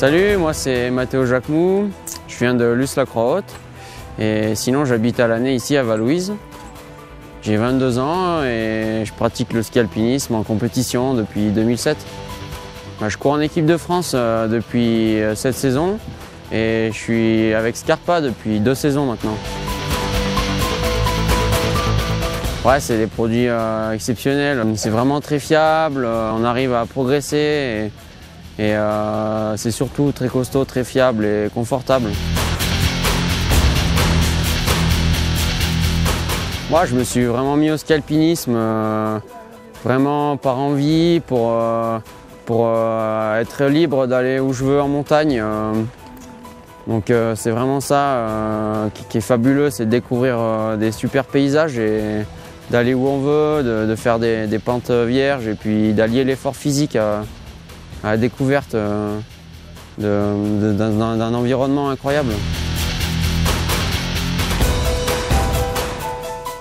Salut, moi c'est Mathéo Jacquemoud, je viens de Luce-la-Croix-Haute et sinon j'habite à l'année ici à Val-Louise. J'ai 22 ans et je pratique le ski alpinisme en compétition depuis 2007. Je cours en équipe de France depuis 7 saisons et je suis avec Scarpa depuis 2 saisons maintenant. Ouais, c'est des produits exceptionnels, c'est vraiment très fiable, on arrive à progresser et c'est surtout très costaud, très fiable et confortable. Moi, je me suis vraiment mis au ski alpinisme, vraiment par envie, pour être libre d'aller où je veux en montagne. Donc c'est vraiment ça qui est fabuleux, c'est de découvrir des super paysages et d'aller où on veut, de faire des pentes vierges et puis d'allier l'effort physique à la découverte d'un environnement incroyable.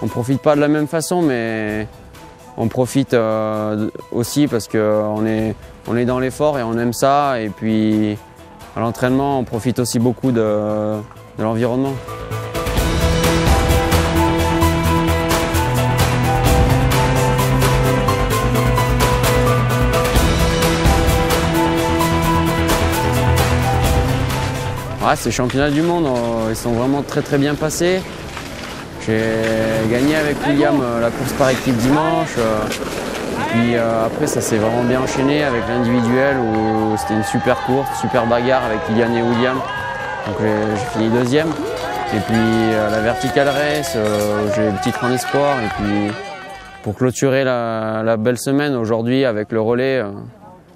On ne profite pas de la même façon, mais on profite aussi parce qu'on est dans l'effort et on aime ça. Et puis à l'entraînement, on profite aussi beaucoup de l'environnement. Ouais, ces championnats du monde, ils sont vraiment très très bien passés. J'ai gagné avec William la course par équipe dimanche. Et puis après, ça s'est vraiment bien enchaîné avec l'individuel où c'était une super course, super bagarre avec Kylian et William. Donc j'ai fini deuxième. Et puis la vertical race, j'ai le titre en espoir. Et puis pour clôturer la belle semaine aujourd'hui avec le relais,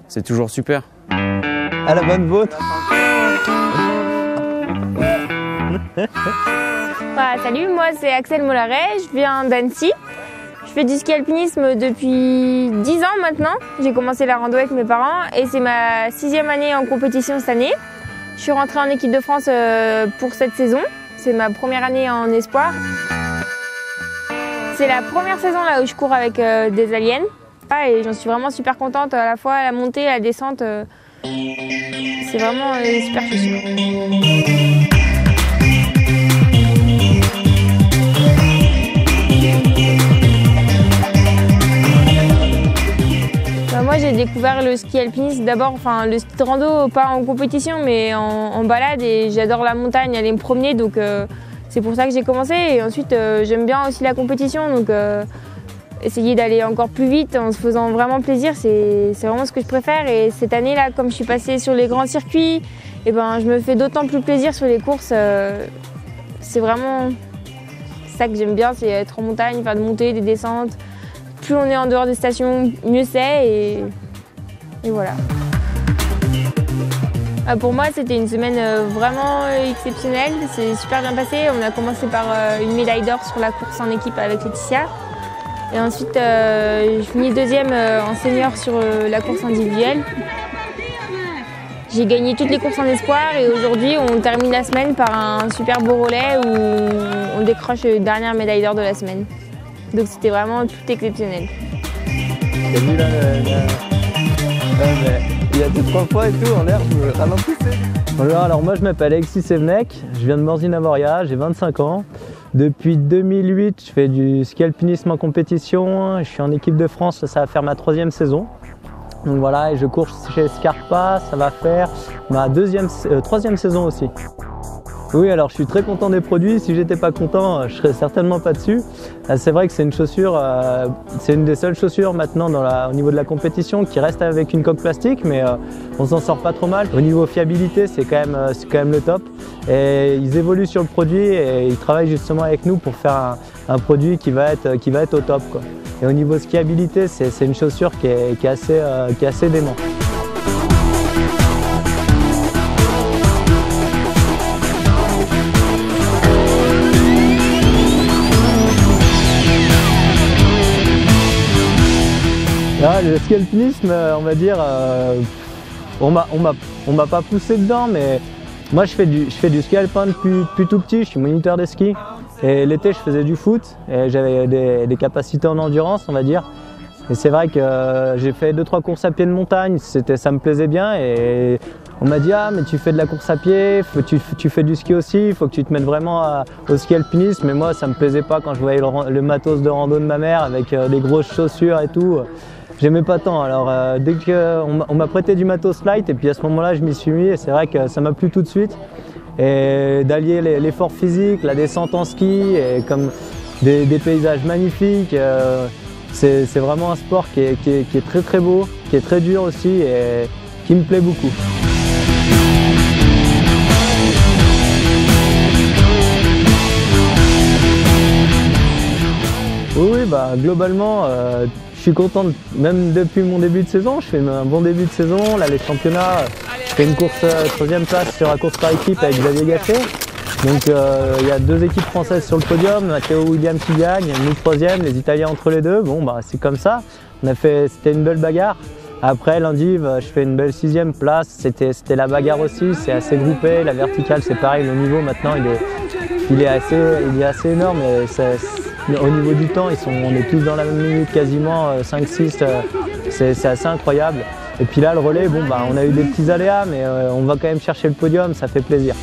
c'est toujours super. À la bonne vôtre. Salut, moi c'est Axel Mollaret, je viens d'Annecy. Je fais du ski alpinisme depuis 10 ans maintenant. J'ai commencé la rando avec mes parents et c'est ma 6e année en compétition cette année. Je suis rentrée en équipe de France pour cette saison. C'est ma première année en espoir. C'est la première saison là où je cours avec des aliens. Et j'en suis vraiment super contente, à la fois à la montée et à la descente. C'est vraiment super chouette. Moi, j'ai découvert le ski alpiniste d'abord, enfin le ski de rando, pas en compétition, mais en balade. Et j'adore la montagne, aller me promener, donc c'est pour ça que j'ai commencé. Et ensuite, j'aime bien aussi la compétition, donc essayer d'aller encore plus vite en se faisant vraiment plaisir, c'est vraiment ce que je préfère. Et cette année-là, comme je suis passée sur les grands circuits, et ben, je me fais d'autant plus plaisir sur les courses. C'est vraiment ça que j'aime bien, c'est être en montagne, faire des montées, des descentes. Plus on est en dehors des stations, mieux c'est et voilà. Pour moi, c'était une semaine vraiment exceptionnelle, c'est super bien passé. On a commencé par une médaille d'or sur la course en équipe avec Laetitia. Et ensuite, je finis deuxième en senior sur la course individuelle. J'ai gagné toutes les courses en espoir et aujourd'hui, on termine la semaine par un super beau relais où on décroche la dernière médaille d'or de la semaine. Donc c'était vraiment tout exceptionnel. T'as vu là, il y a 2-3 fois et tout en l'air, je me ralentis. Bonjour, alors moi je m'appelle Alexis Sevennec, je viens de Morzine-Avoria, j'ai 25 ans. Depuis 2008, je fais du ski alpinisme en compétition, je suis en équipe de France, ça va faire ma 3e saison. Donc voilà, et je cours chez Scarpa, ça va faire ma 3e saison aussi. Oui, alors je suis très content des produits. Si j'étais pas content, je serais certainement pas dessus. C'est vrai que c'est une chaussure, c'est une des seules chaussures maintenant au niveau de la compétition qui reste avec une coque plastique, mais on s'en sort pas trop mal. Au niveau fiabilité, c'est quand même le top. Et ils évoluent sur le produit et ils travaillent justement avec nous pour faire un produit qui va être au top, quoi. Et au niveau skiabilité, c'est une chaussure qui est assez dément. Ah, le ski alpinisme, on va dire, on m'a pas poussé dedans, mais moi je fais du ski alpin depuis tout petit, je suis moniteur de ski. Et l'été je faisais du foot et j'avais des capacités en endurance, on va dire. Et c'est vrai que j'ai fait 2-3 courses à pied de montagne, ça me plaisait bien et On m'a dit « Ah, mais tu fais de la course à pied, tu fais du ski aussi, il faut que tu te mettes vraiment au ski alpiniste ». Mais moi, ça me plaisait pas quand je voyais le matos de rando de ma mère avec les grosses chaussures et tout. J'aimais pas tant. Alors dès qu'on m'a prêté du matos light, et puis à ce moment-là, je m'y suis mis et c'est vrai que ça m'a plu tout de suite. Et d'allier l'effort physique, la descente en ski, et comme des paysages magnifiques. C'est vraiment un sport qui est très très beau, qui est très dur aussi et qui me plaît beaucoup. Oui, bah, globalement, je suis content, même depuis mon début de saison, je fais un bon début de saison. Là, les championnats, je fais une course 3e place sur la course par équipe avec Xavier Gachet. Donc il y a 2 équipes françaises sur le podium, Mathéo William qui gagne, nous 3e, les Italiens entre les deux. Bon bah c'est comme ça, c'était une belle bagarre. Après lundi je fais une belle 6e place, c'était la bagarre aussi, c'est assez groupé, la verticale c'est pareil, le niveau maintenant il est assez énorme. Et au niveau du temps, on est tous dans la même minute quasiment, 5-6, c'est assez incroyable. Et puis là le relais, bon bah on a eu des petits aléas mais on va quand même chercher le podium, ça fait plaisir.